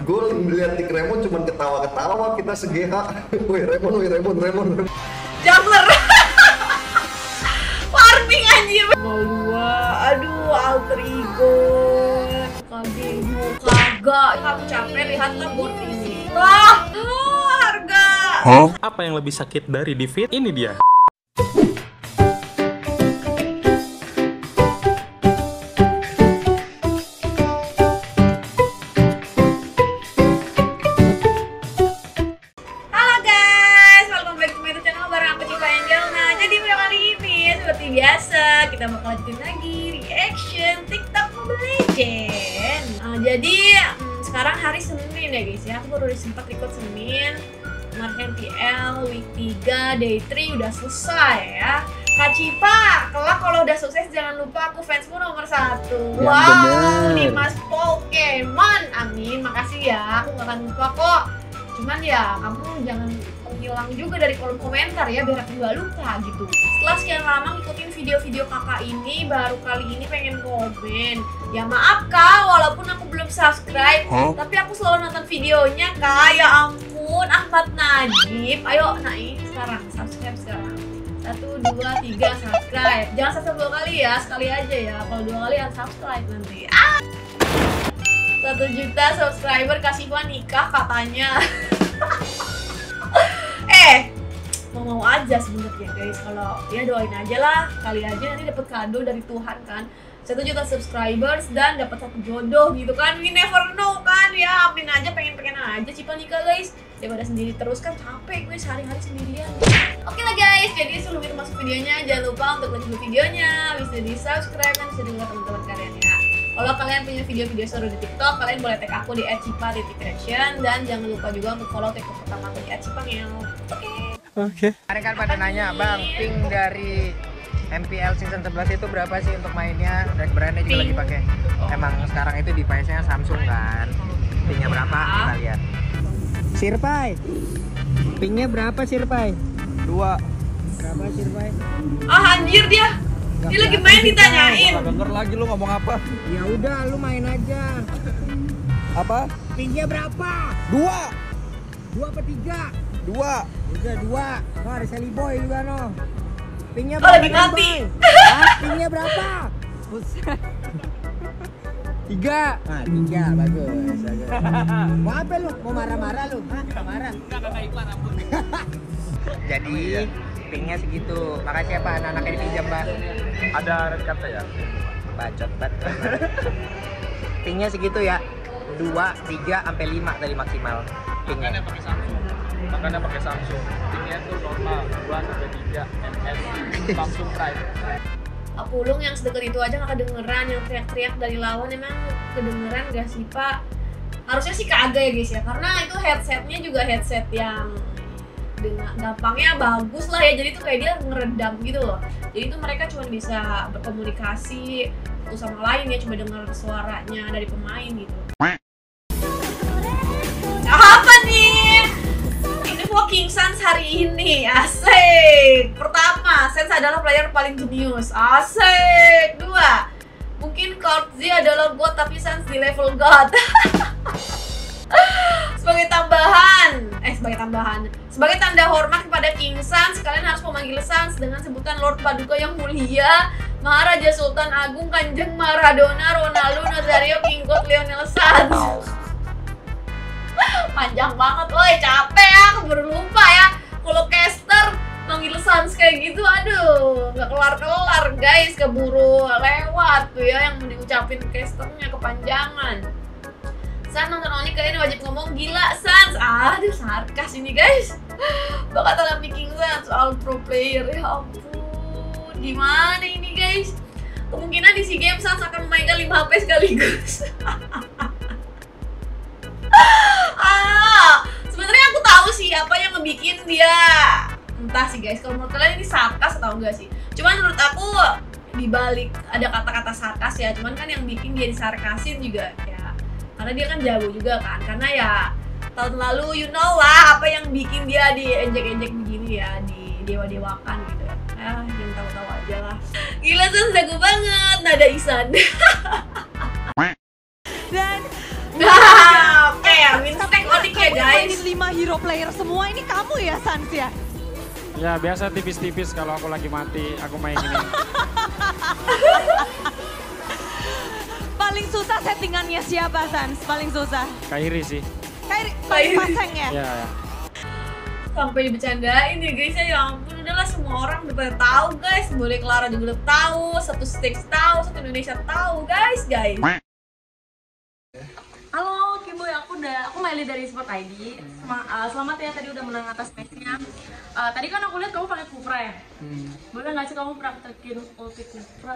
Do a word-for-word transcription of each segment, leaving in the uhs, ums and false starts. Gue lihat di Remon cuman ketawa-ketawa, kita se-G H. Wih Remon, wih Remon, Remon, Remon. Jumper. Farming anjir. Malua, aduh alter ego. Kagemu kagak. Kamu capek, lihatlah bonusnya. Wah, oh, harga. Huh? Apa yang lebih sakit dari defeat? Ini dia. Kita mau lanjutin lagi reaction TikTok Mobile Legends. Uh, jadi hmm, sekarang hari Senin ya guys ya. Aku baru sempat ikut Senin M P L week tiga day three udah selesai ya. Kak Cipa, kelak kalau udah sukses jangan lupa aku fansmu nomor satu. Ya, wow, bener. Di Mas Pokemon. Amin, makasih ya. Aku gak akan lupa kok. Cuman ya kamu jangan hilang juga dari kolom komentar ya, biar aku gak lupa gitu. Setelah sekian lama ngikutin video-video kakak ini, baru kali ini pengen komen. Ya maaf kak, walaupun aku belum subscribe, huh? Tapi aku selalu nonton videonya kak. Ya ampun, Ahmad Najib. Ayo naik sekarang, subscribe sekarang. Satu, dua, tiga, subscribe. Jangan subscribe dua kali ya, sekali aja ya. Kalau dua kali unsubscribe nanti. Ah! Satu juta subscriber, kasih gua nikah katanya. Eh, mau-mau aja sebenarnya guys, kalau ya doain aja lah, kali aja nanti dapat kado dari Tuhan kan, satu juta subscribers dan dapat satu jodoh gitu kan, we never know kan ya, amin aja pengen-pengen aja Cipa nikah guys, daripada sendiri terus kan capek gue sehari-hari sendirian. Oke lah guys, jadi sebelum kita masuk videonya jangan lupa untuk like dulu videonya, bisa di subscribe dan bisa dengar teman-teman kalian ya. Kalau kalian punya video-video seru di TikTok, kalian boleh tag aku di et cipa titik reaction dan jangan lupa juga untuk follow TikTok pertama aku di et cipa ngel. Oke. Oke. Kemarin kan pada nanya, "Bang, ping dari M P L season sebelas itu berapa sih untuk mainnya?" Dan brandnya juga lagi pakai. Emang sekarang itu device-nya Samsung kan. Pingnya berapa? Kita lihat. Sirpai. Pingnya berapa Sirpai? Dua. Berapa Sirpai? Ah, anjir dia. Dia lagi main ditanyain. Gak denger lagi lu ngomong apa? Ya udah lu main aja. Apa? Pingnya berapa? Dua. Dua apa tiga? Dua. Udah dua. Nah, ada Celiboy juga no. Pingnya berapa? Oh, lagi mati. Hah? Pingnya berapa? Tiga. Nah, tiga bagus. Bagus. Mau apa lu? Mau marah-marah lu? Hah? Marah? Enggak kakak Iklan ampun. Jadi pingnya segitu, makasih ya Pak, anak-anaknya dipinjam Pak. Ada red card ya? Bacot, bacot. Pingnya segitu ya, dua, tiga, sampai lima tadi maksimal. Pingnya. Makanya pakai Samsung, makanya pakai Samsung. Pingnya tuh normal, dua sampai tiga M S, Samsung Prime. Apulung yang sedekat itu aja gak kedengeran, yang teriak-teriak dari lawan emang kedengeran gak sih Pak? Harusnya sih kagak ya guys ya, karena itu headsetnya juga headset yang dengan gampangnya bagus lah ya, jadi tuh kayak dia ngeredam gitu loh, jadi tuh mereka cuma bisa berkomunikasi satu sama lain ya, cuma dengar suaranya dari pemain gitu. Apa nih? Ini vlogging Sans hari ini, asik. Pertama, Sans adalah player paling jenius, asik. Dua, mungkin Kortzi adalah god tapi Sans di level god. Sebagai tambahan, eh sebagai tambahan, sebagai tanda hormat kepada King Sans, kalian harus memanggil Sans dengan sebutan Lord Paduka yang mulia, Maharaja Sultan Agung Kanjeng Maradona, Ronaldo, Nazario, King God, Lionel, Sans. Panjang banget, woi capek ya, keburu lupa ya. Kalau caster manggil Sans kayak gitu, aduh, nggak kelar-kelar guys, keburu lewat tuh ya yang diucapin casternya kepanjangan. Sans nonton Oni kalian wajib ngomong gila Sans. Aduh sarkas ini guys. Bakal dalam picking Sans all pro player. Ya ampun. Gimana ini guys? Kemungkinan di SEA Games Sans akan memainkan lima H P sekaligus. Ah, sebenarnya aku tahu sih apa yang ngebikin dia. Entah sih guys, kalau menurut kalian ini sarkas atau enggak sih? Cuman menurut aku dibalik ada kata-kata sarkas ya. Cuman kan yang bikin dia disarkasin juga ya. Karena dia kan jago juga kan, karena ya tahun lalu you know lah apa yang bikin dia diejek-ejek begini ya, di dewa-dewakan gitu ya. Ah, jangan tahu-tahu aja lah. Gila Sans jago banget, nada Isan. Dan nah, fair, Ya biasa tipis-tipis kalau aku lagi mati, aku main ini. Paling susah settingannya siapa, Sans? Paling susah? Kairi sih. Kairi paling pasang ya? Iya, ya. Sampai dibecandain ya guys, ya ampun, udahlah semua orang udah pada tahu guys. Boleh Clara juga udah tahu, satu stage tahu, satu Indonesia tahu guys, guys. Halo, Kimboy, aku udah, aku Meli dari Sport I D. Selamat ya, tadi udah menang atas match-nya. Uh, tadi kan aku lihat kamu pakai Kupra ya? Hmm. Boleh nggak sih kamu praktekin ulti Kupra?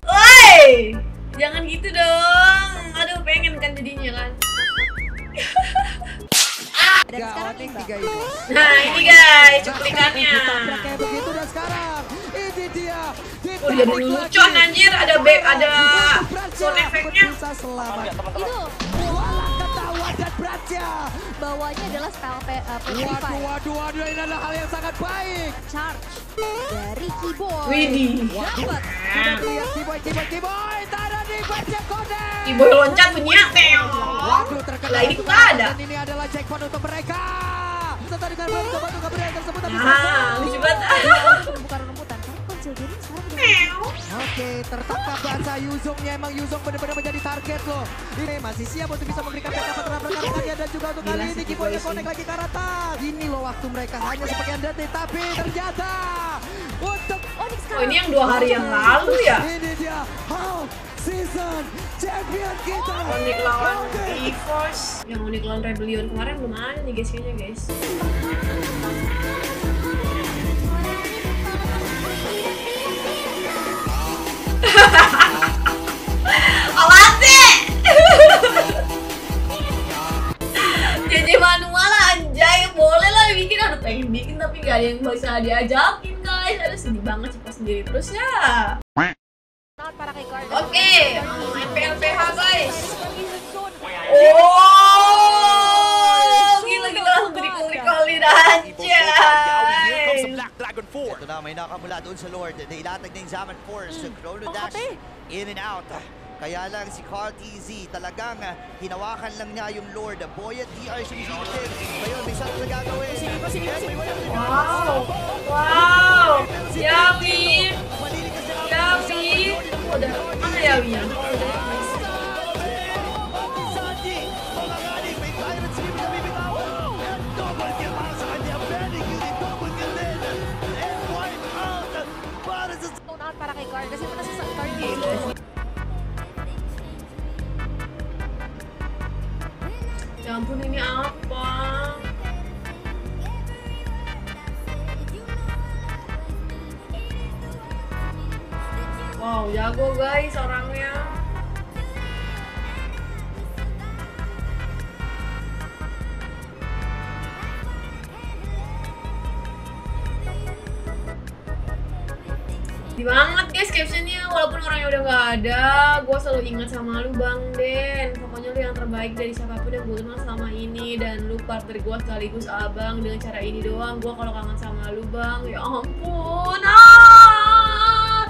Woi! Jangan gitu dong! Aduh, pengen kan jadinya kan? Dan sekarang ini, nah ini guys cuplikannya. Oh jadi lucuan anjir, ada back, ada sound effect-nya. Itu bawahnya adalah spell petrify. Waduh, waduh, waduh, ini adalah hal yang sangat baik. Charge dari Celiboy. Widih. Dapat. Celiboy, Celiboy, Celiboy. Taruh di baca kode. Celiboy loncat punya. Waduh, terkena. Lah ini kita ada. Ini adalah jackpot untuk mereka. Serta dengan coba untuk keberanian tersebut. Nah, lucu banget. Bukan rumputan, tapi konsel diri sekarang. Oke, tertangkap bahasa Yuzongnya, emang Yuzong benar-benar menjadi target loh. Ini masih siap untuk bisa memberikan pertandingan dan juga untuk kali ini Kiboynya konek lagi ke atas. Ini loh waktu mereka hanya sepekan detik, tapi ternyata untuk Onyx sekarang. Oh ini yang dua hari yang lalu ya? Ini dia How Season Champion kita. Onyx lawan EVOS. Yang Onyx lawan Rebellion kemarin belum ada nih guys kayaknya guys. Awas sih. Jadi manual anjay, boleh lah bikin, aduh pengen bikin tapi gak ada yang bisa diajakin guys. Aduh sedih banget cepat sendiri terus ya. Oke, M P L P H guys. Oh, gila-gila langsung dikungkul-kungkulin anjay. Ito na, may nakamula doon sa Lord. Nailatag na yung Zaman Force. Chrono Dash, in and out. Kaya lang si Carl T Z talagang hinawakan lang niya yung Lord. Boy at D R sumisigitin. Ngayon, may saan nagagawin. Wow! Wow! Yawi! Yawi! Ano yawi yan? Para kay Kairi kasi muna sa Kairi game. Ya ampun ini apa? Wow, jago guys orangnya. Banget guys captionnya, walaupun orangnya udah nggak ada, gue selalu ingat sama lu Bang Den. Pokoknya lu yang terbaik dari siapapun yang gue kenal selama ini, dan lu partner gue sekaligus abang. Dengan cara ini doang gue kalau kangen sama lu Bang. Ya ampun, ah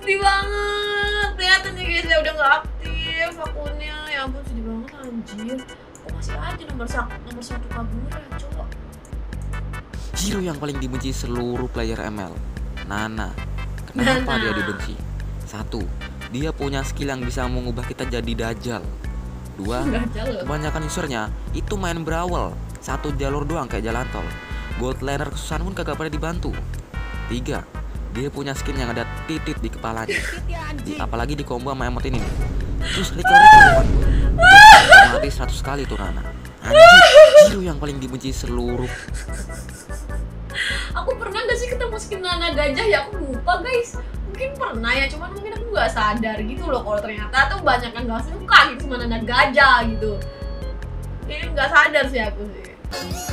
sedih banget. Kelihatan ya guys ya udah nggak aktif akunnya. Ya ampun sedih banget anjir. Kok masih aja nomor satu nomor satu kaburan cowok. Ziro yang paling dibenci seluruh player M L. Nana. Kenapa dia dibenci? Satu, dia punya skill yang bisa mengubah kita jadi dajjal. Dua, kebanyakan usernya itu main brawl, satu jalur doang kayak jalan tol. Gold laner kesusahan pun kagak pernah dibantu. Tiga, dia punya skill yang ada titik di kepalanya. Apalagi di combo sama emot ini. Terus record-record mati seratus kali tuh Nana. Anjir, yang paling dibenci seluruh. Aku pernah gak sih ketemu skin Nana gajah ya? Aku lupa guys. Mungkin pernah ya, cuman mungkin aku gak sadar gitu loh kalau ternyata tuh banyak yang gak suka gitu sama Nana gajah gitu. Kayaknya gak sadar sih aku sih.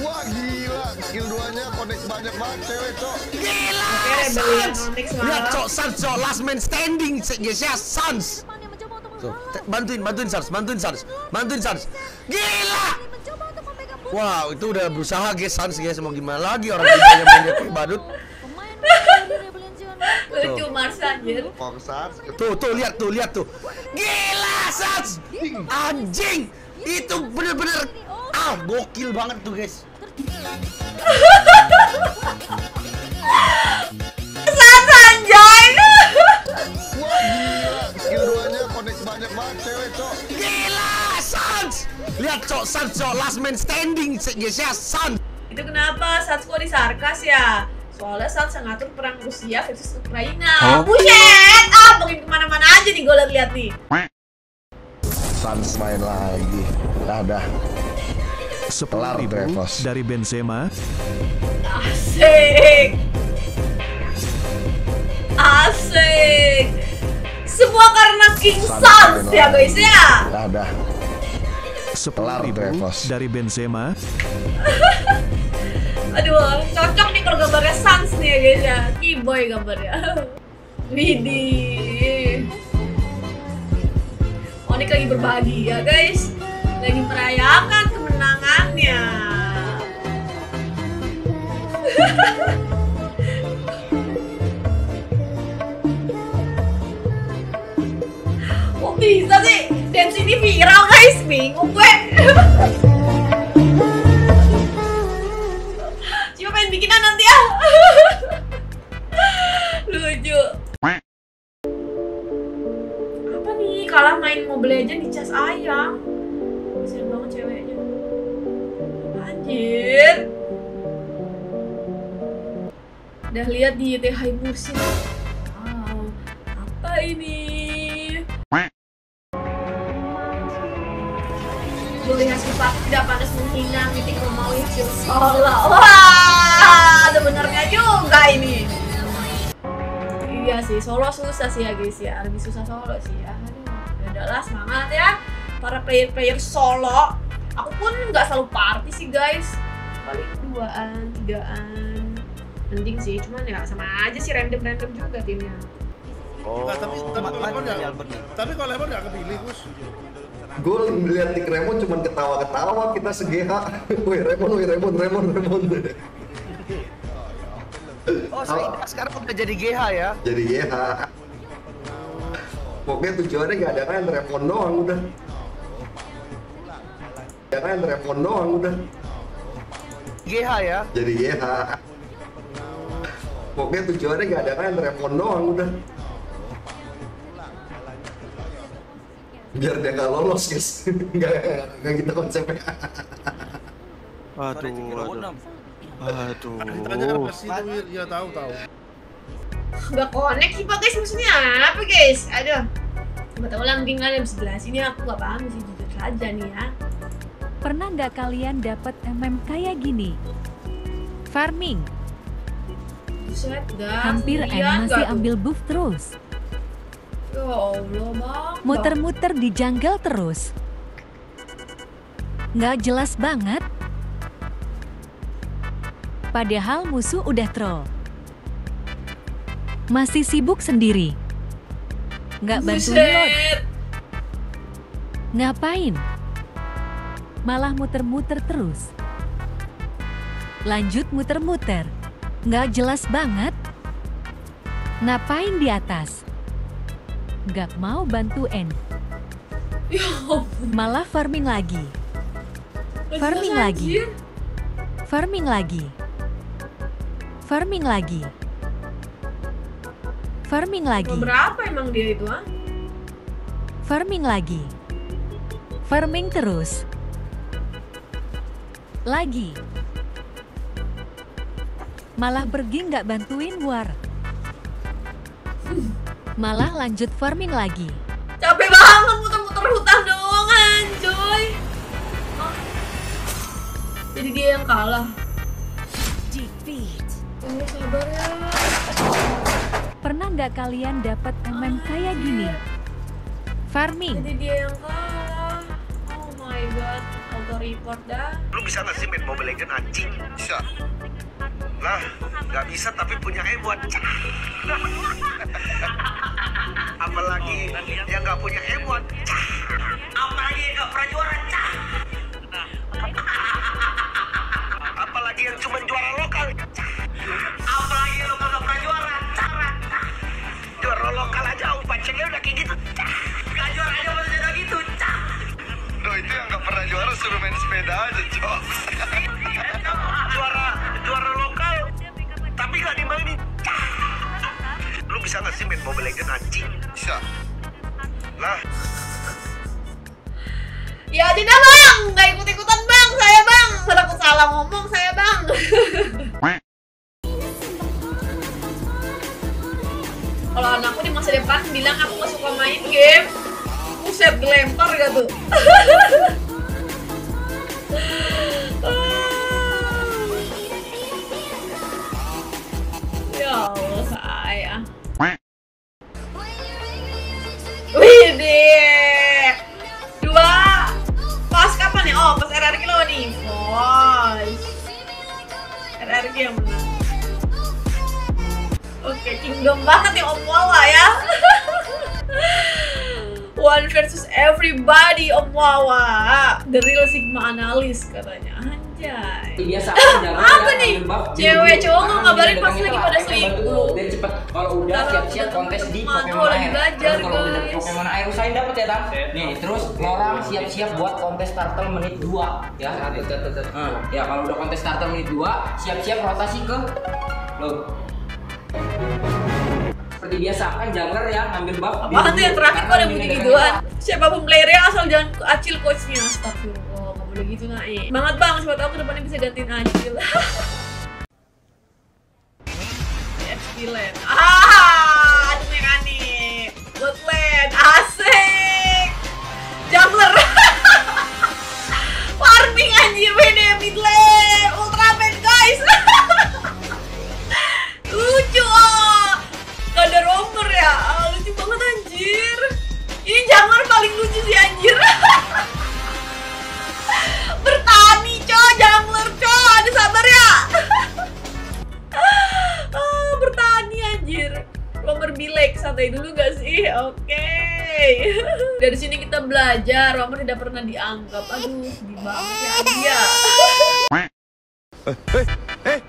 Wah gila, skill duanya connect banyak banget cewek cok. Gila, Sans! Lihat cok, Sans cok, last man standing guys ya, Sans! Bantuin, bantuin Sans, bantuin Sans, bantuin Sans. Gila! Wow, itu udah berusaha guys, Sans guys, mau gimana lagi orang-orang yang banyak badut. Lucu marsanjir. Tuh tuh lihat tuh lihat tuh. Gila Sans. Anjing. Itu bener-bener ah gokil banget tuh guys. Sans anjay. Skill-nya connect banyak banget cewek, Cok. Gila Sans. Lihat Cok, Sans Cok last man standing guys ya Sans. Itu kenapa Sans kok disarkas ya? Soalnya Sans ngatur perang Rusia versus Ukraina. Buset! Ah, pengen kemana-mana aja nih gue lihat-lihat nih. Sans main lagi. Dah dah. sepuluh ribu dari Benzema. Asik. Asik. Semua karena King Sans ya guys ya. Dah dah. sepuluh ribu dari Benzema. Aduh, cocok nih kalau gambarnya Sans nih ya guys ya. Celiboy gambarnya. Widih. Onik lagi berbahagia guys. Lagi merayakan kemenangannya. Oh bisa sih, dance ini viral guys, bingung gue. Bikinan nanti ya. Lucu. Apa nih kalah main Mobile Legends di cas ayam. Kasian banget ceweknya. Anjir. Udah lihat di T H Mursi. Wow, apa ini? Boleh hasil pak tidak panas menghina meeting mau hasil sholat. Wah. Ada benernya juga ini. Iya sih, solo susah sih ya guys ya. Lebih susah solo sih ya. Aduh, udahlah semangat ya para player-player solo. Aku pun nggak selalu party sih guys. Paling duaan, tigaan. Mending sih, cuman ya sama aja sih random-random juga timnya. Oh, nah, tapi tapi kalau Lemon tapi kalau Lemon nggak kepilih Gus. Gue melihat tik Remon cuman ketawa-ketawa kita se-G H. Woi Remon, woi Remon, Remon, Remon. Oh, saya oh. Sekarang udah jadi G H ya? Jadi G H. Pokoknya tujuannya gak ada kan, telepon doang udah. Gak ada kan, telepon doang udah. G H ya? Jadi G H. Pokoknya tujuannya gak ada kan, telepon doang udah. Biar dia gak lolos guys. Gak, gak kita konsepnya. Aduh, aduh. Aduh. Ya tahu tahu. Gak connect sih pak guys, maksudnya apa guys? Aduh. Gak tahu lambingan yang sebelah sini aku gak paham sih jujur saja nih ya. Pernah nggak kalian dapat M M kayak gini? Farming. Buset, dah. Hampir M masih ambil buff terus. Ya Allah, bang. Muter-muter di jungle terus. Nggak jelas banget. Padahal musuh udah troll. Masih sibuk sendiri. Nggak bantuin load. Ngapain? Malah muter-muter terus. Lanjut muter-muter. Nggak jelas banget. Ngapain di atas? Nggak mau bantuin. Malah farming lagi. Farming lagi. Farming lagi. Farming lagi. Farming lagi. Berapa emang dia itu, ah? Farming lagi. Farming terus. Lagi. Malah pergi nggak bantuin war. Malah lanjut farming lagi. Capek banget muter-muter hutan doang, anjoy. Oh. Jadi dia yang kalah. Oh, sabar ya. Pernah nggak kalian dapat M M kayak gini? Farming. Jadi dia yang kalah. Oh my god, auto report dah. Lu bisa nggak sih main Mobile Legends anjing? Bisa. Lah, nggak bisa tapi punya E V O S. Apalagi yang nggak punya E V O S. Apalagi yang nggak pernah juara. Apalagi yang cuma juara lokal. Apalagi lo nggak pernah juara. beda aja, Cok. Juara juara lokal tapi gak dimainin. Lu bisa gak sih main Mobile Legends, anjing? Bisa lah. Ya tidak, Bang, gak ikut-ikutan, Bang. Saya, Bang, takut salah ngomong saya, Bang. Kalau anakku di masa depan bilang aku gak suka main game, buset, dilempar gak tuh? Ya Allah, saya. Wih deh, dua pas kapan ya? Oh, pas R R Q lo nih, bos. R R Q yang menang. Oke, kingdom banget nih Om Wawa ya. One versus everybody Om Wawa. The real Sigma analis katanya. Anjay. Biasa apa nih? Cewek cowok mau ngabarin pasti lagi pada selingkuh. Dan cepat kalau udah siap-siap kontes di Pokemon Air. Belajar guys. Pokemon Air usahain dapat ya, Tan. Nih, terus orang siap-siap buat kontes starter menit dua ya. Ya, kalau udah kontes starter menit dua, siap-siap rotasi ke lo. Seperti biasa kan jungler ya ngambil buff. Apaan tuh yang terakhir kok ada bunyi gituan? Siapapun playernya asal jangan acil coachnya. Astagfirullah, gak boleh gitu naik. Banget Bang, siapa tau kedepannya bisa gantiin acil. Excellent. Ah, aduh yang aneh. Good land, asik. Jungler. Warning anjir, beda mid lane, ultra man guys. Lucu, oh. Gak ada romer ya, ah, lucu banget anjir. Ini jungler paling lucu sih anjir. Bertani co, jungler co, ada sabar ya. Ah, bertani anjir. Romer bilek, santai dulu gak sih? Oke okay. Dari sini kita belajar, romer tidak pernah dianggap. Aduh, sedih banget ya dia. Eh, eh, eh.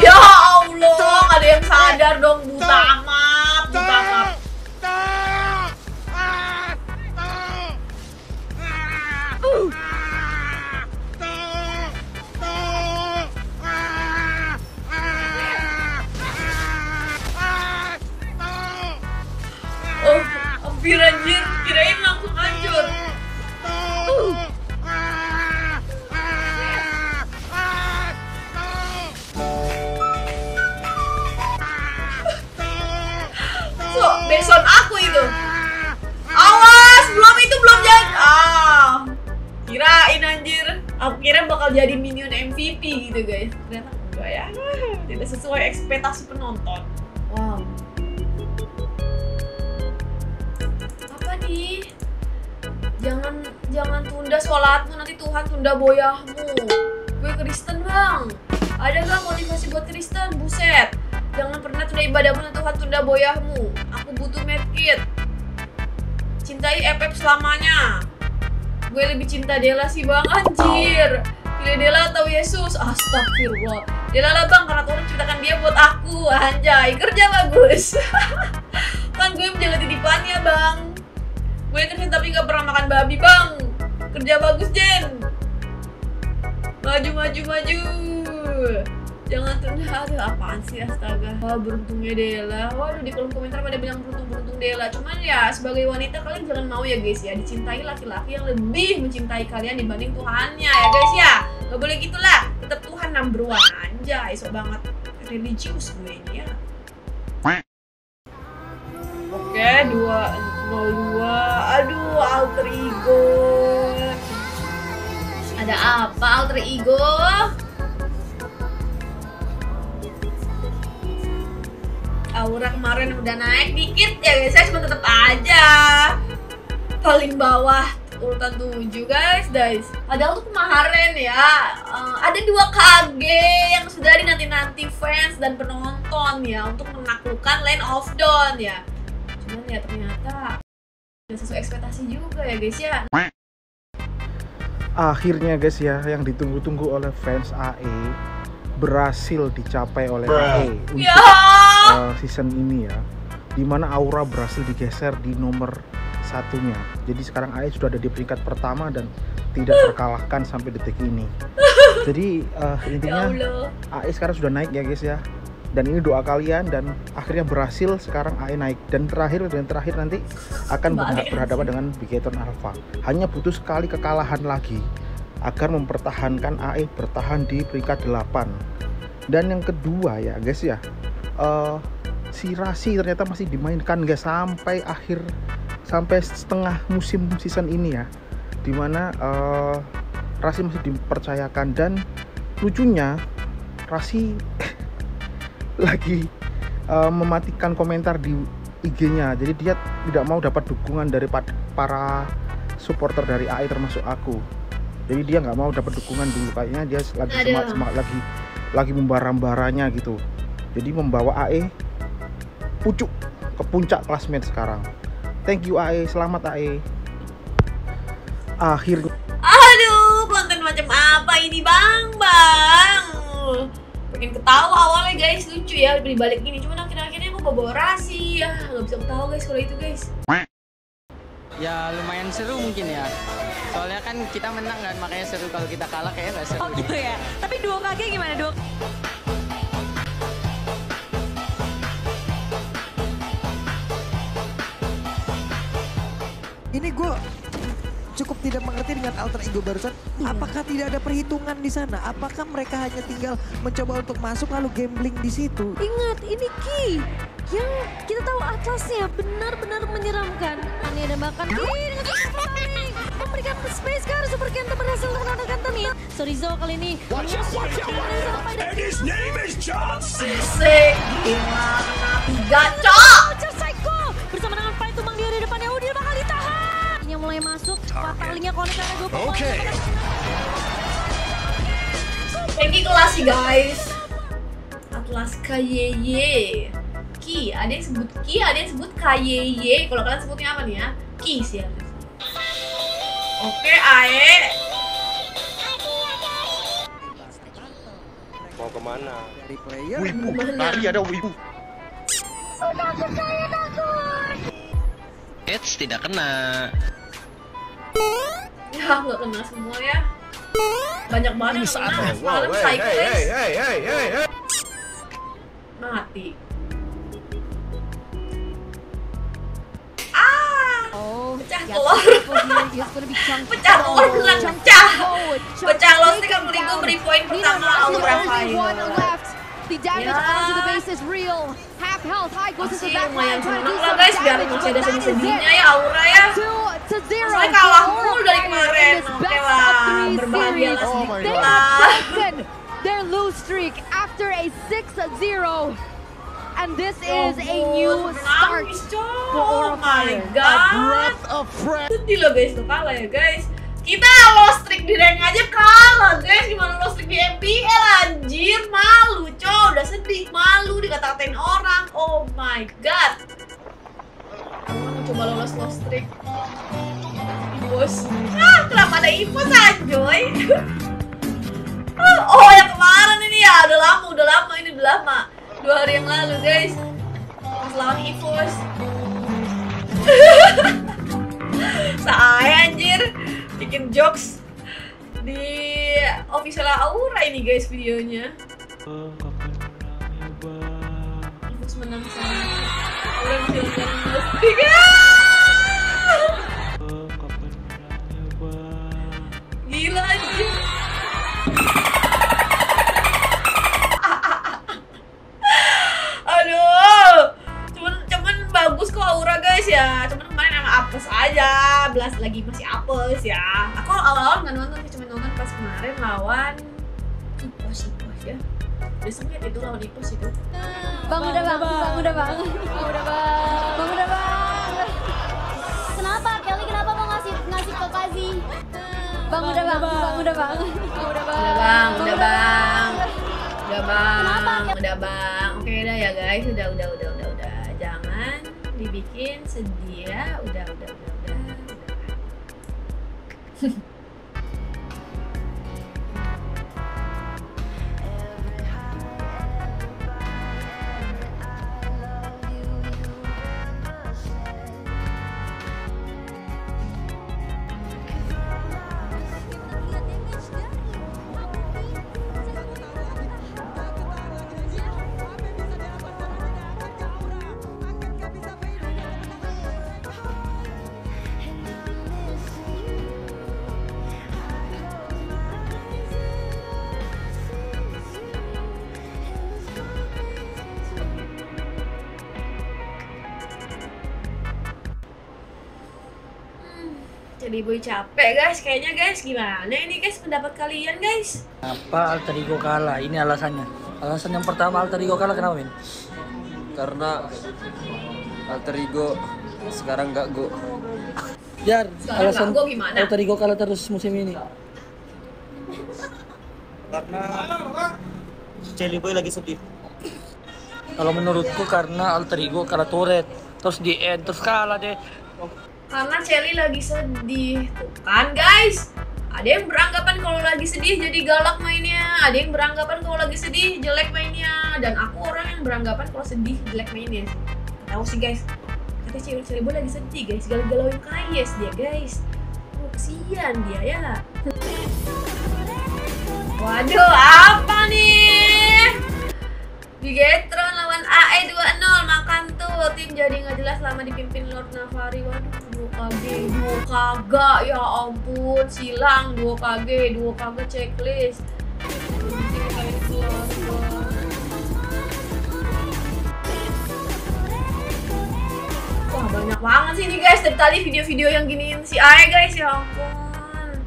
Ya Allah, ada yang sadar dong, buta amat, buta amat. Uh. Oh, hampir anjir, kirain langsung hancur. Uh. Person aku itu, awas belum itu belum jadi. Ah, kirain anjir, aku kira bakal jadi minion M V P gitu guys. Ternyata enggak ya, tidak sesuai ekspektasi penonton. Wow. Apa nih? Jangan jangan tunda sholatmu, nanti Tuhan tunda boyahmu. Gue Kristen Bang. Ada nggak motivasi buat Kristen? Buset. Jangan pernah tunda ibadahmu, Tuhan tunda boyahmu. Aku butuh medkit. Cintai F F selamanya. Gue lebih cinta Dela sih Bang, anjir. Pilih Dela atau Yesus? Astagfirullah. Dela lah Bang, karena Tuhan ciptakan dia buat aku. Anjay, kerja bagus. Kan gue menjaga titipannya Bang. Gue kerja tapi gak pernah makan babi Bang. Kerja bagus Jen. Maju, maju, maju. Jangan tunda, aduh apaan sih astaga. Wah beruntungnya Dela. Waduh di kolom komentar pada bilang beruntung-beruntung Dela. Cuman ya sebagai wanita kalian jangan mau ya guys ya. Dicintai laki-laki yang lebih mencintai kalian dibanding Tuhannya ya guys ya. Gak boleh gitulah. Tetap Tuhan number one aja. Esok banget religius gue ini ya. Oke dua nol dua. Aduh alter ego. Ada apa alter ego? Aura kemarin udah naik dikit ya guys, saya cuma tetap aja paling bawah urutan tujuh guys guys. Padahal tuh kemarin ya uh, ada dua K G yang sudah dinanti-nanti fans dan penonton ya untuk menaklukkan Land of Dawn ya. Cuman ya ternyata tidak sesuai ekspektasi juga ya guys ya. Akhirnya guys ya, yang ditunggu-tunggu oleh fans A E berhasil dicapai oleh A E untuk yeah. uh, season ini ya, dimana Aura berhasil digeser di nomor satunya. Jadi sekarang A E sudah ada di peringkat pertama dan tidak terkalahkan sampai detik ini. Jadi uh, intinya A E sekarang sudah naik ya guys ya. Dan ini doa kalian dan akhirnya berhasil sekarang A E naik. Dan terakhir dan terakhir nanti akan berhadapan dengan Bigetron Alpha. Hanya butuh sekali kekalahan lagi agar mempertahankan A E bertahan di peringkat delapan. Dan yang kedua ya guys ya, uh, si Rasi ternyata masih dimainkan guys sampai akhir, sampai setengah musim season ini ya. Dimana uh, Rasi masih dipercayakan. Dan lucunya Rasi lagi uh, mematikan komentar di I G-nya. Jadi dia tidak mau dapat dukungan dari para supporter dari A E termasuk aku. Jadi dia nggak mau dapat dukungan dulu, kayaknya dia lagi semangat-semangat lagi lagi membara-baranya gitu. Jadi membawa A E pucuk ke puncak klasmen sekarang. Thank you A E, selamat A E. Akhir. Aduh, konten macam apa ini Bang Bang? Pengen ketawa awalnya guys, lucu ya beli balik ini, cuman akhir-akhirnya aku bawa Rasi ya, nggak bisa ketawa guys kalau itu guys. Ya lumayan seru mungkin ya, soalnya kan kita menang kan, makanya seru. Kalau kita kalah kayaknya nggak seru. Oh gitu ya, tapi duo kakek gimana dok? Ini gue cukup tidak mengerti dengan alter ego barusan. Apakah tidak ada perhitungan di sana? Apakah mereka hanya tinggal mencoba untuk masuk lalu gambling di situ? Ingat, ini Ki yang kita tahu Atlasnya benar-benar menyeramkan. Ini ada makan Ki dengan flying, memberikan space guard super canter berhasil mengalahkan Tani. Sorry Zo kali ini. Watch out, watch out, watch out. And his name is John. Sisik, gimana tiga cok? Saiko bersama dengan Pai tumbang dia di depannya. Oh dia bakal ditahan. Mulai masuk, paling konek karena gue pemain. Oke. Pergi kelas sih guys. Atlas K Y Y. Ki, ada yang sebut Ki, ada yang sebut K Y Y. Kalau kalian sebutnya apa nih ya? Ki sih. Oke, Ae. Mau kemana? Dari player. Wibu, tadi ada Wibu. Udah saya takut. Eits, tidak kena. Ya, nggak kena semua ya. Banyak banget yang kena. Semalam Saiko guys. Mati. Ah, oh, pecah telur. Pecah telur dengan pecah. Pecah telur sih kamu lihat beri poin pertama Aura Fire. The damage onto the base is real. Half health. High goes to the back line. Trying to do some damage. Two to zero. They have their lose streak after a six zero, and this is a new start for my God. Sedih loh guys, tuh kalah ya guys. Kita lost streak di rank aja kalah guys, gimana lost streak di M P L anjir, malu cow, udah sedih, malu dikata-katain orang. Oh my god, aku coba lolos lost streak EVOS. Ah, kenapa ada EVOS anjoy? Oh yang kemarin ini ya, udah lama, udah lama, ini udah lama, dua hari yang lalu guys pas lawan EVOS. Saya anjir bikin jokes di official Aura ini guys videonya. Terus menang sama Aura bisa tiga. Gila aja. Aduh, cuman cuman bagus kok Aura guys ya. Cuman kemarin emang apes aja, belas lagi masih apes ya. Aku awal-awal nggak nonton, cuma nonton pas kemarin lawan EVOS ya. Besoknya itu lawan EVOS itu. Bang udah bang, bang udah bang, bang udah bang, bang udah bang. Kenapa Kelly? Kenapa mau ngasih ngasih ke Kazi? Bang udah bang, bang udah bang, bang udah bang, udah bang, udah bang, udah bang. Oke dah ya guys, udah udah udah udah udah, jangan dibikin sedih ya, udah udah udah. Celiboy capek guys, kayaknya guys. Gimana ini guys pendapat kalian guys? Apa Alter Ego kalah? Ini alasannya. Alasan yang pertama Alter Ego kalah kenapa Min? Karena Alter Ego sekarang gak go. Jar, alasan gak go gimana? Alter Ego kalah terus musim ini. Karena Celiboy lagi sedih. Kalau menurutku karena Alter Ego kalah turret, terus di end, terus kalah deh. Karena Celi lagi sedih, tuh kan guys? Ada yang beranggapan kalau lagi sedih jadi galak mainnya, ada yang beranggapan kalau lagi sedih jelek mainnya, dan aku orang yang beranggapan kalau sedih jelek mainnya. Tahu sih guys, kata Celiboy lagi sedih guys, galau-galauin K Y dia guys. Oh, kesian dia ya. Waduh, apa nih? Bigetron lawan A E dua nol, makan tuh. Tim jadi nggak jelas lama dipimpin Lord Navari. Waduh, dua K G, dua K G, ya ampun. Silang, dua K G, dua K G checklist. Wah, banyak banget sih nih guys, dari tadi video-video yang giniin si A E guys, ya ampun.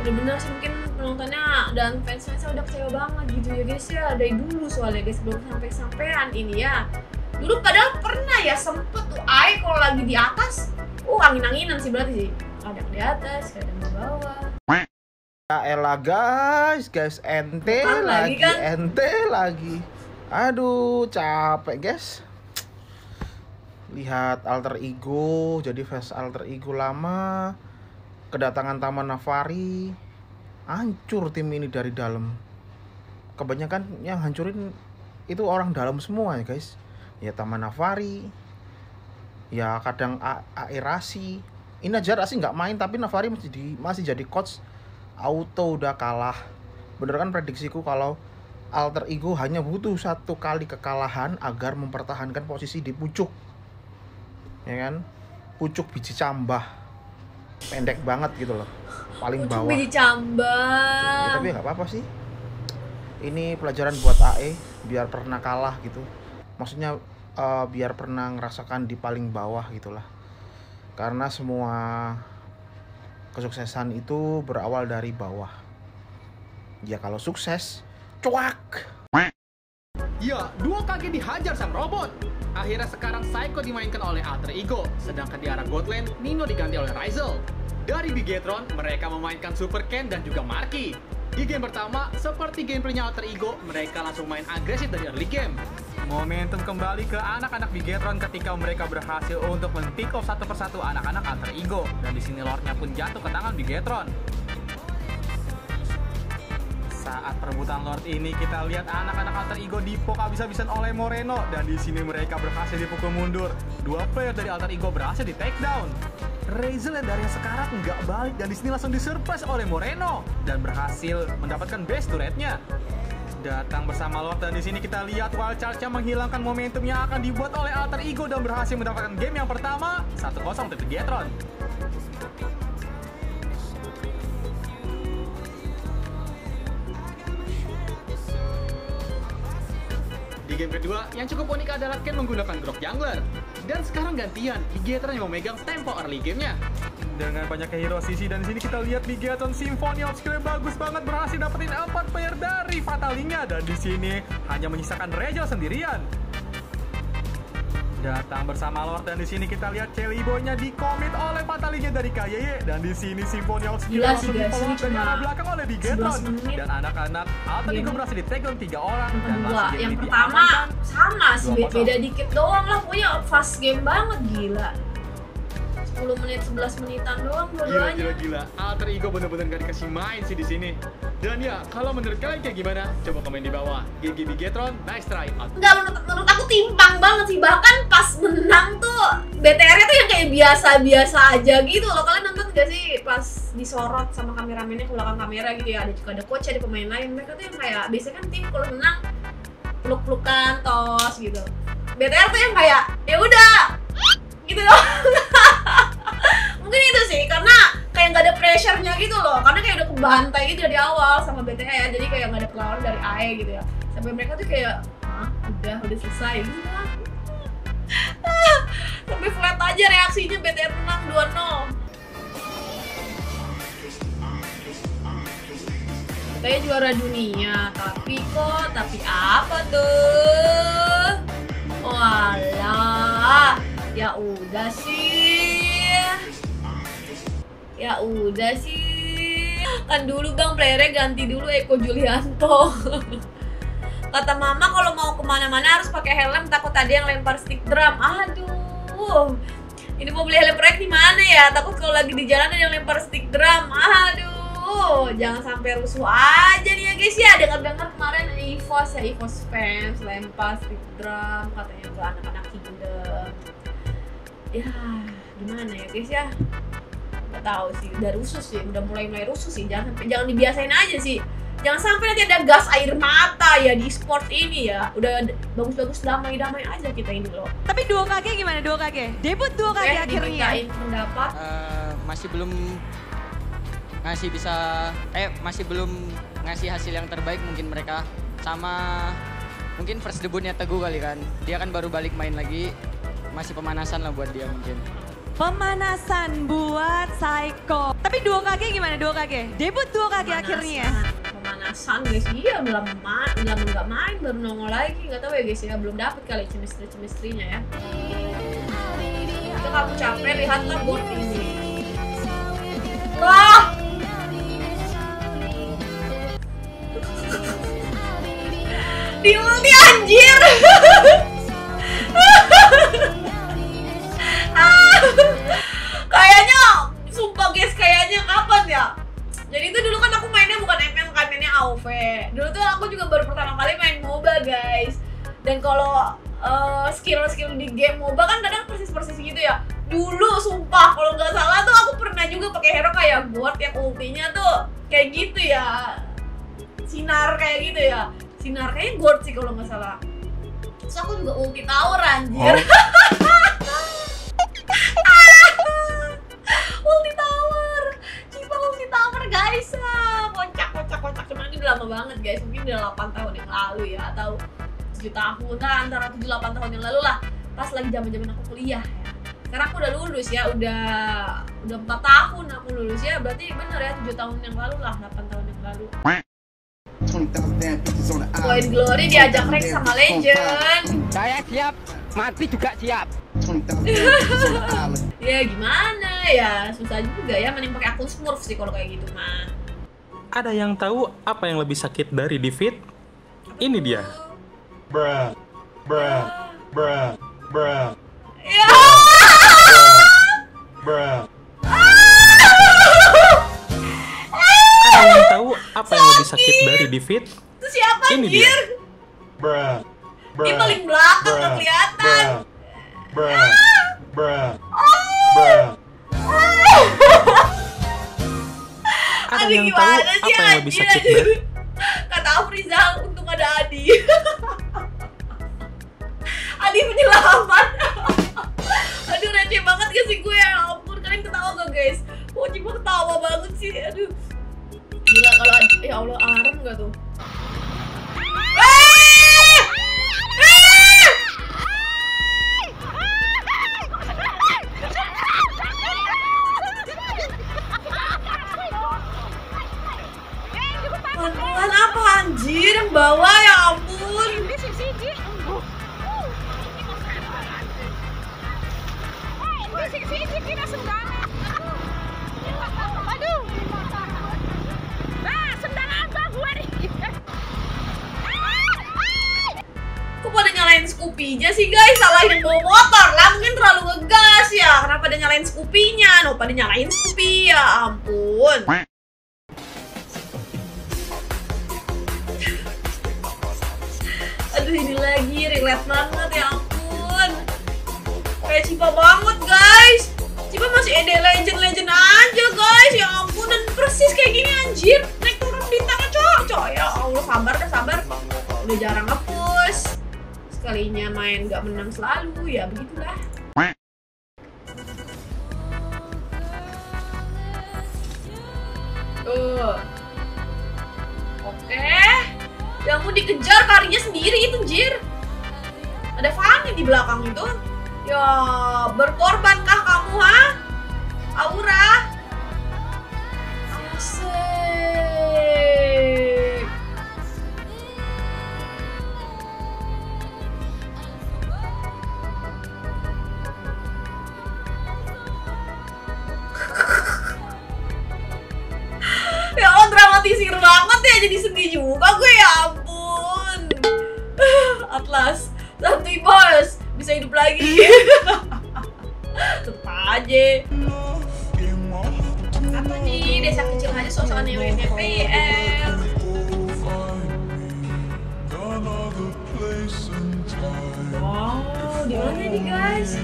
Bener-bener sih mungkin penontonnya dan fansnya udah kecewa banget gitu ya guys ya, dari dulu soalnya guys, belum sampai sampean ini ya. Dulu padahal pernah ya sempet tuh A E kalau lagi di atas, uh angin-anginan sih berarti sih, kadang di atas, kadang di bawah. Elah guys, guys ente kan, lagi, lagi kan? Ente lagi, aduh capek guys. Lihat Alter Ego, jadi face Alter Ego lama, kedatangan Taman Navari. Hancur tim ini dari dalam. Kebanyakan yang hancurin itu orang dalam semua ya guys. Ya Taman Navari, ya kadang A E Rasi. Ini aja Rasi nggak main tapi Navari masih, di, masih jadi coach. Auto udah kalah. Bener kan prediksiku kalau Alter Ego hanya butuh satu kali kekalahan agar mempertahankan posisi di pucuk, ya kan? Pucuk biji cambah. Pendek banget gitu loh, paling bawah. Biji cambang. Ya, tapi nggak apa-apa sih. Ini pelajaran buat A E, biar pernah kalah gitu. Maksudnya uh, biar pernah ngerasakan di paling bawah gitulah. Karena semua kesuksesan itu berawal dari bawah. Ya kalau sukses, cuak. Ya, dua kaki dihajar sang robot. Akhirnya sekarang Saiko dimainkan oleh Alter Ego, sedangkan di arah God Lane, Nino diganti oleh Rrezel. Dari Bigetron, mereka memainkan Super Ken dan juga Marky. Di game pertama, seperti gameplaynya Alter Ego, mereka langsung main agresif dari early game. Momentum kembali ke anak-anak Bigetron ketika mereka berhasil untuk men-pick off satu persatu anak-anak Alter Ego. Dan di sini Lordnya pun jatuh ke tangan Bigetron. Saat perebutan Lord ini, kita lihat anak-anak Alter Ego dipok abis-abisan oleh Moreno. Dan di sini mereka berhasil dipukul mundur. Dua player dari Alter Ego berhasil di take down. Rrezel yang dari sekarat nggak balik dan disini langsung disurprise oleh Moreno dan berhasil mendapatkan base turretnya. Datang bersama Lord dan di sini kita lihat wild charge-nya menghilangkan momentum yang akan dibuat oleh Alter Ego dan berhasil mendapatkan game yang pertama satu kosong untuk Bigetron. Di game kedua, yang cukup unik adalah Ken menggunakan Grok Jungler. Dan sekarang gantian, Bigetron yang memegang tempo early gamenya. Dengan banyaknya hero sisi dan di sini kita lihat Bigetron Symphony of Skill bagus banget berhasil dapetin empat player dari Fatalingnya. Dan di sini hanya menyisakan Rrezel sendirian. Datang bersama Lord dan di sini kita lihat Celiboy-nya dikomit oleh Fatalingnya dari K Y Y. Dan di sini Symphony of Skill langsung dipolong dari arah belakang oleh Bigetron. Dan anak-anak Alter Ego berhasil di take down tiga orang. Dan yang pertama sama sih, beda dikit doang lah, punya fast game banget, gila. Sepuluh menit, sebelas menitan doang dua-duanya. Gila, gila, gila, Alter Ego bener-bener gak dikasih main sih di sini. Dan ya, kalau menurut kalian kayak gimana? Coba komen di bawah. G G Bigetron, nice try. Enggak, menurut, menurut aku timpang banget sih. Bahkan pas menang tuh B T R-nya tuh yang kayak biasa-biasa aja gitu loh. Kalian nonton gak sih pas disorot sama kameramennya ke belakang kamera gitu ya? Ada juga ada coach, ada pemain lain. Mereka tuh yang kayak, biasanya kan tim kalau menang peluk-pelukan, tos gitu. B T R tuh yang kayak, ya udah gitu loh. Mungkin itu sih, karena kayak nggak ada pressure-nya gitu loh. Karena kayak udah kebantai gitu dari awal sama B T R. Jadi kayak nggak ada perlawanan dari A E gitu ya. Sampai mereka tuh kayak, ah udah, udah selesai gitu lah. Sampai flat aja reaksinya, B T R menang dua nol. katanya juara dunia, tapi kok, tapi apa tuh? Walah, ya udah sih, ya udah sih. Kan dulu gang playernya ganti dulu Eko Julianto. Kata mama kalau mau kemana-mana harus pakai helm, takut ada yang lempar stick drum. Aduh, ini mau beli helm proyek di mana ya? Takut kalau lagi di jalan ada yang lempar stick drum. Aduh, jangan sampai rusuh aja nih ya guys ya. Dengar-dengar kemarin EVOS ya, EVOS fans lempar stick drum, katanya ke anak-anak kingdom. Ya gimana ya guys ya? Gak tahu sih, udah rusuh sih, udah mulai-mulai rusuh sih. Jangan sampai, jangan dibiasain aja sih. Jangan sampai nanti ada gas air mata ya di sport ini ya. Udah bagus-bagus damai-damai aja kita ini loh. Tapi duo kakek gimana? Duo kakek? Debut duo kakek akhirnya. Dimintain pendapat. Uh, masih belum ngasih bisa, eh masih belum ngasih hasil yang terbaik mungkin mereka. Sama mungkin first debutnya Teguh kali kan. Dia kan baru balik main lagi. Masih pemanasan lah buat dia mungkin. Pemanasan buat Saiko. Tapi duo kakek gimana? Duo kakek? Debut duo kakek akhirnya. Pemanasan guys, iya udah lama nggak main, baru nongol lagi, nggak tahu ya guys ya, belum dapet kali chemistry-chemistrynya ya. Jika kamu capek, lihatlah board ini. Wah! Di ulti anjir! Kayaknya, sumpah guys, kayaknya kapan ya? Jadi itu dulu kan aku mainnya bukan M P L, kan mainnya A O V. Dulu tuh aku juga baru pertama kali main MOBA guys. Dan kalau uh, skill-skill di game MOBA kan kadang persis-persis gitu ya. Dulu sumpah kalau nggak salah tuh aku pernah juga pakai hero kayak board yang ultinya tuh kayak gitu ya. Sinar kayak gitu ya. Sinar kayaknya board sih kalau nggak salah. Terus aku juga ulti tower anjir. Oh. Ulti tower. Ulti tower guys, kocak-kocak-kocak. Cuman ini udah lama banget guys, mungkin udah delapan tahun yang lalu ya, atau tujuh tahun, nah antara tujuh delapan tahun yang lalu lah, pas lagi zaman-zaman aku kuliah ya. Sekarang aku udah lulus ya, udah udah empat tahun aku lulus ya, berarti bener ya tujuh tahun yang lalu lah, delapan tahun yang lalu. Void Glory diajak rank sama Legend. Saya siap, mati juga siap. Ya gimana ya, susah juga ya, mending pakai akun Smurf sih kalau kayak gitu mah. Ada yang tahu apa yang lebih sakit dari defeat? Ini dia. Bruh, bruh, bruh, bruh. Ya. Bruh. Ada yang tahu apa yang lebih sakit dari defeat? Itu siapa ini anjir? Dia. Bruh. Dia paling belakang nggak kelihatan. Bruh, bruh, bruh. Ada yang tahu apa yang lebih sakit dari? Kata Afrizal, untung ada Adi. Adi penyelamat. Aduh receh banget gak sih gue, ya ampun, kalian ketawa gak guys? Oh cuma ketawa banget sih, aduh. Gila kalau Adi, ya Allah alarm gak tuh? Lan apa anjir yang bawa, ya ampun. Aduh. Nah, sendangan apa gua nih? Kok pada nyalain Scoopy-nya sih guys? Salahin bawa motor lah, mungkin terlalu ngegas ya. Kenapa pada nyalain Scoopy-nya? No, pada nyalain Scoopy, ya ampun. Ini lagi relate banget, ya ampun. Kayak Cipa banget guys. Cipa masih ada legend-legend aja guys, ya ampun. Dan persis kayak gini anjir. Naik turun bintangnya cocok. Ya Allah, sabar dah sabar. Udah jarang nge-push. Sekalinya main gak menang selalu, ya begitulah. Tuh. Oke. Yang mau dikejar karinya sendiri itu anjir. Ada Fanny di belakang itu. Ya, berkorbankah kamu ha? Aura. Asyik. jadi sedih juga gue, ya ampun. Atlas, santuy bos, bisa hidup lagi. Tetep aja. Apa nih, desa kecil aja sosokan yang M P L. Wow, di mana nih guys?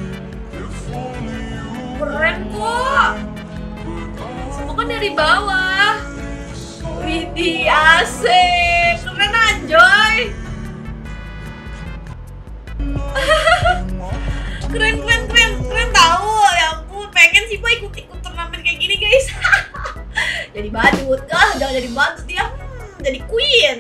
Keren kok. Semua kan dari bawah. Widih, asik. Keren anjoy. Keren, keren, keren, keren tahu. Ya ampun, pengen sih gua ikut-ikut turnamen kayak gini, guys. Jadi badut. Ah, jangan jadi badut dia. Hmm, jadi queen.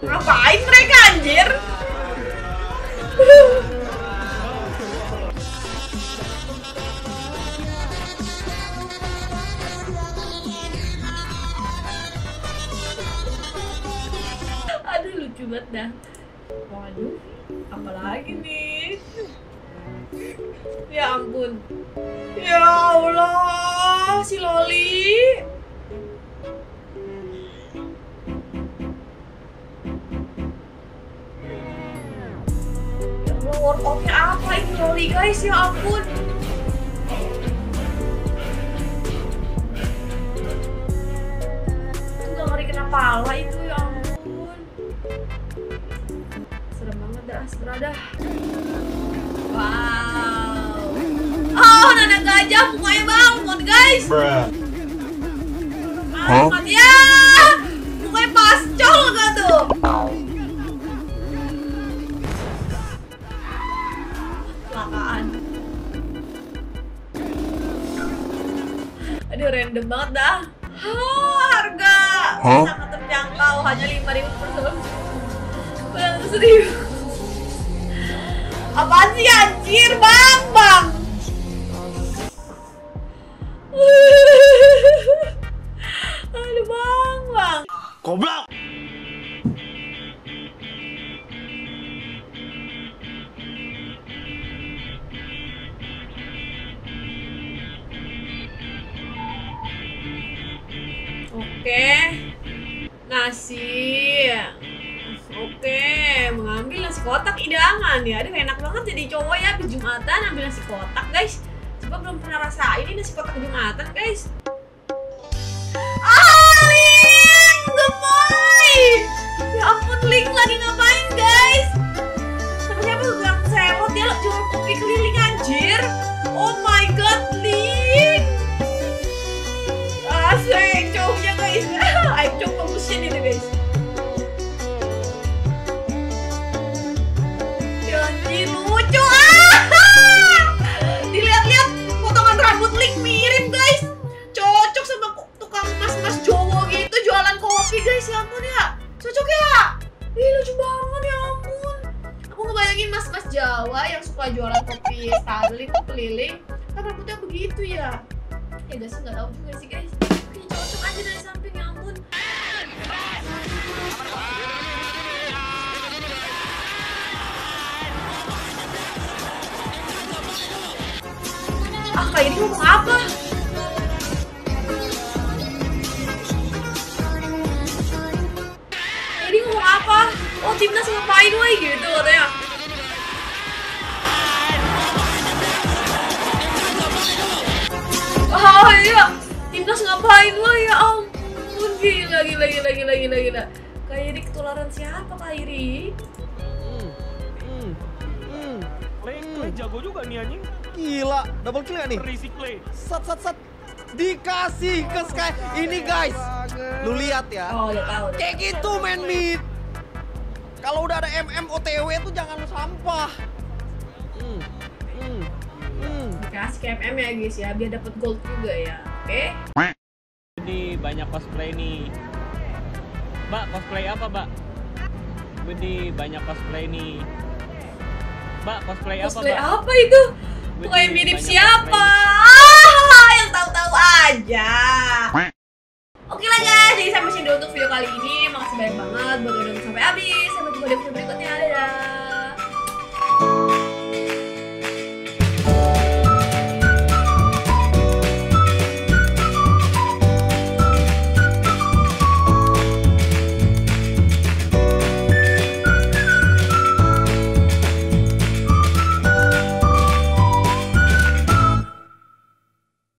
Ngapain mereka anjir? Aduh lucu banget dah. Waduh, apa lagi nih? Ya ampun. Ya Allah, si Loli. Workoutnya apa ini Loli guys, ya ampun. Itu gak ngeri kena pala itu, ya ampun. Serem banget dah, berada. Wow. Oh, Nana gajah mukanya bangun guys. Huh? Ya, mukanya pascol gak tuh. Aduh random banget dah. Oh, harga huh? sangat terjangkau, hanya lima ribu per sub. Kurang seribu. Apaan sih anjir bang bang? Aduh bang bang. Goblok. Oke, nasi. Oke, mengambil nasi kotak idaman ya. Aduh enak banget jadi cowok ya, habis Jumatan ambil nasi kotak guys. Coba belum pernah rasain ini nasi kotak Jumatan guys. Ah, Ling, gemoy. Ya ampun, Ling lagi ngapain guys? Tapi siapa tuh bilang serot, dia jual kopi keliling anjir. Oh my god, Ling. Asik cowoknya guys. Ayo coba musim ini guys. Janji lucu ah. Dilihat-lihat potongan rambut Link mirip guys. Cocok sama tukang mas-mas Jawa gitu jualan kopi guys. Ya ampun ya. Cocok ya. Ih lucu banget ya ampun. Aku ngebayangin mas-mas Jawa yang suka jualan kopi Starling keliling. Kan rambutnya begitu ya. Ya guys, nggak tahu juga sih guys. Cocok aja dari samping, ya ampun. Ah, Kairi ngomong apa? Kairi ngomong apa? Oh, timnas ngapain woy gitu katanya. Oh iya, timnas ngapain lo, ya ampun. Gila, gila, gila, gila, gila, gila. Kairi ketularan siapa, Kairi? Hmm, hmm, hmm. Leng, Leng jago juga nih anjing. Gila, double kill gak nih? Risik play. Sat, sat, sat. Dikasih ke Sky. Ini guys, lu lihat ya. Oh, udah tahu. Kayak gitu main mid. Kalau udah ada M M O T W tuh jangan lu sampah. Hmm, hmm. Dikasih ke M M ya guys ya, biar dapat gold juga ya, oke? Okay? Ini banyak cosplay nih. Mbak, cosplay apa mbak? Ini banyak cosplay nih. Mbak, cosplay, cosplay apa mbak? Cosplay apa itu? Pokoknya mirip siapa? Ah, yang tahu-tahu aja. Oke okay lah guys, jadi sampai sini dulu untuk video kali ini. Makasih banyak banget buat Subscribe.